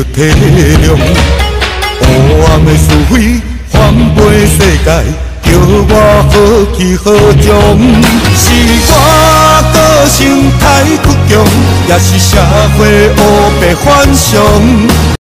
着体谅，黑暗的是非翻飞世界，叫我好去好将。是我个性太倔强，也是社会黑白反常。